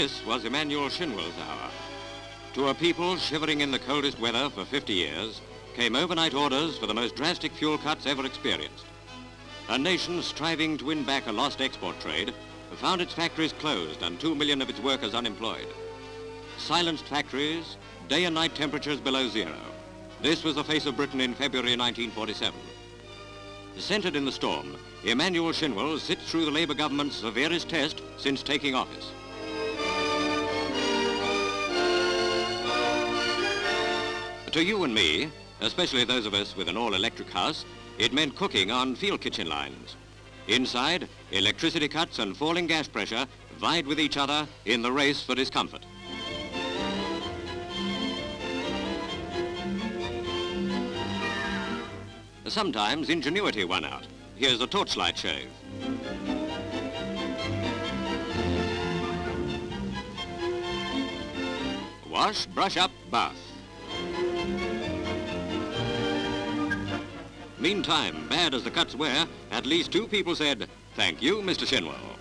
This was Emanuel Shinwell's hour. To a people shivering in the coldest weather for 50 years came overnight orders for the most drastic fuel cuts ever experienced. A nation striving to win back a lost export trade found its factories closed and 2 million of its workers unemployed. Silenced factories, day and night temperatures below zero. This was the face of Britain in February 1947. Centred in the storm, Emanuel Shinwell sits through the Labour government's severest test since taking office. To you and me, especially those of us with an all-electric house, it meant cooking on field kitchen lines. Inside, electricity cuts and falling gas pressure vied with each other in the race for discomfort. Sometimes ingenuity won out. Here's a torchlight shave. Wash, brush up, bath. Meantime, bad as the cuts were, at least two people said, "Thank you, Mr. Shinwell."